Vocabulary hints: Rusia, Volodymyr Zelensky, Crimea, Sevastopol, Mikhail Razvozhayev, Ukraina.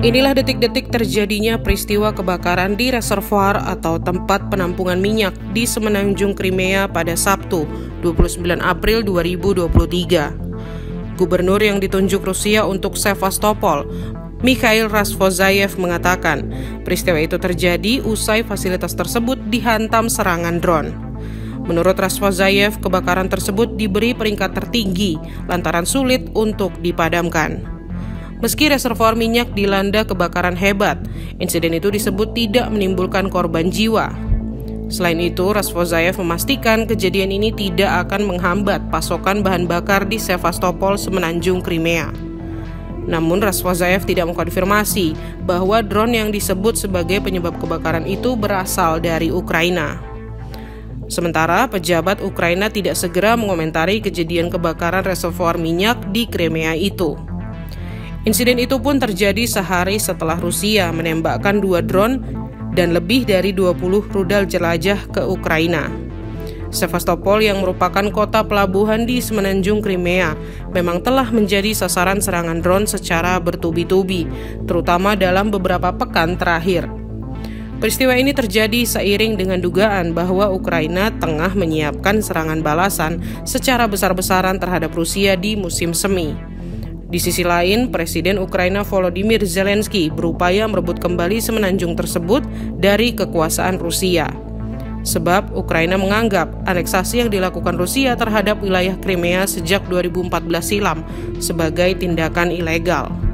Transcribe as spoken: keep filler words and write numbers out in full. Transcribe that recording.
Inilah detik-detik terjadinya peristiwa kebakaran di reservoir atau tempat penampungan minyak di semenanjung Crimea pada Sabtu, dua puluh sembilan April dua ribu dua puluh tiga. Gubernur yang ditunjuk Rusia untuk Sevastopol, Mikhail Razvozhayev, mengatakan peristiwa itu terjadi usai fasilitas tersebut dihantam serangan drone. Menurut Razvozhayev, kebakaran tersebut diberi peringkat tertinggi lantaran sulit untuk dipadamkan. Meski reservoir minyak dilanda kebakaran hebat, insiden itu disebut tidak menimbulkan korban jiwa. Selain itu, Razvozhayev memastikan kejadian ini tidak akan menghambat pasokan bahan bakar di Sevastopol semenanjung Crimea. Namun, Razvozhayev tidak mengkonfirmasi bahwa drone yang disebut sebagai penyebab kebakaran itu berasal dari Ukraina. Sementara, pejabat Ukraina tidak segera mengomentari kejadian kebakaran reservoir minyak di Crimea itu. Insiden itu pun terjadi sehari setelah Rusia menembakkan dua drone dan lebih dari dua puluh rudal jelajah ke Ukraina. Sevastopol yang merupakan kota pelabuhan di semenanjung Crimea memang telah menjadi sasaran serangan drone secara bertubi-tubi, terutama dalam beberapa pekan terakhir. Peristiwa ini terjadi seiring dengan dugaan bahwa Ukraina tengah menyiapkan serangan balasan secara besar-besaran terhadap Rusia di musim semi. Di sisi lain, Presiden Ukraina Volodymyr Zelensky berupaya merebut kembali semenanjung tersebut dari kekuasaan Rusia. Sebab Ukraina menganggap aneksasi yang dilakukan Rusia terhadap wilayah Crimea sejak dua ribu empat belas silam sebagai tindakan ilegal.